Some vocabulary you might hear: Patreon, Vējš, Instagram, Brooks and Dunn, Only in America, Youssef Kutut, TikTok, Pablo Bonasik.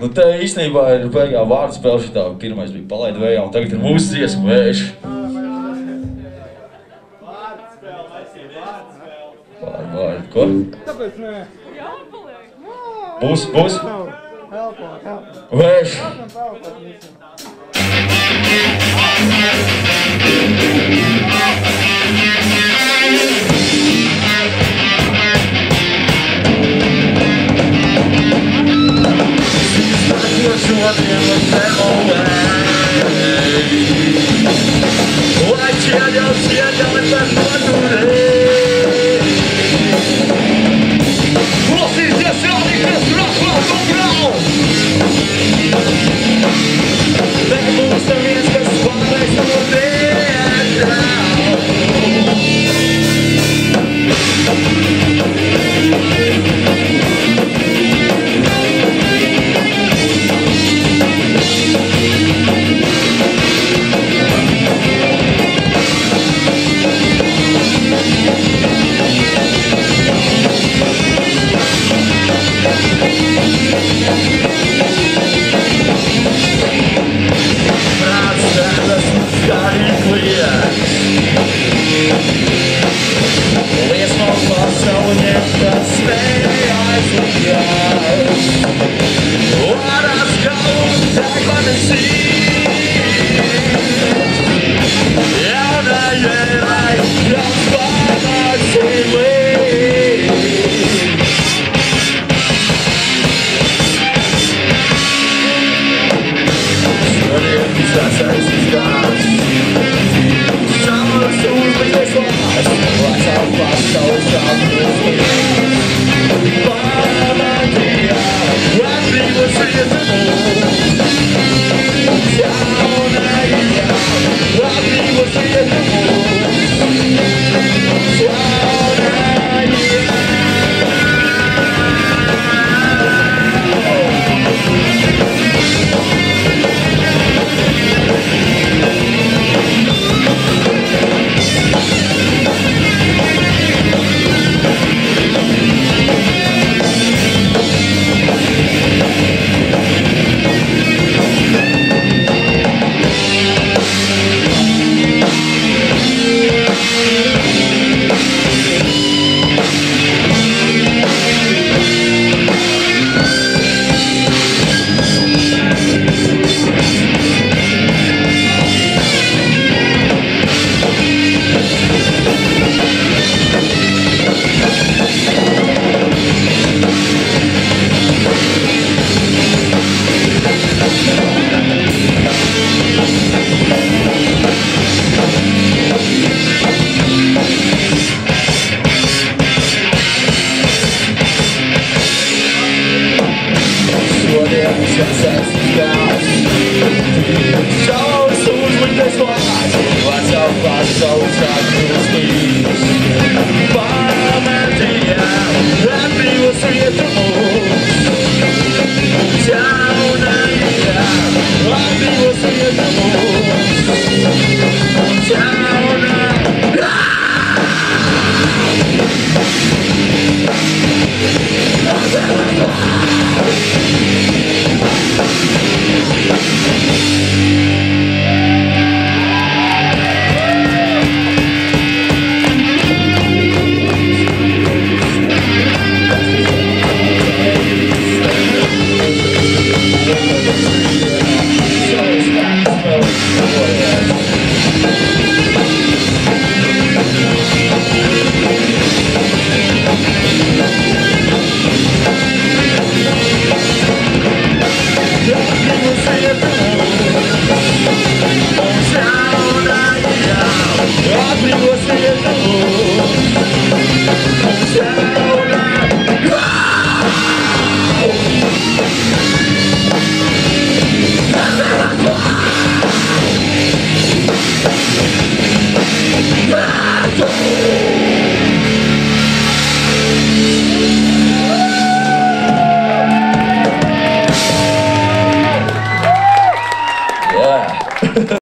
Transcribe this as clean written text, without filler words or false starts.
Nu, te īstenībā ir beigā vārdu spēle šitā, pirmais bija palaid vējā, un tagad ir mūsu dziesma Vējš. Vārdu, ko? Tāpēc nē. Būs, būs. Vējš. Let's go!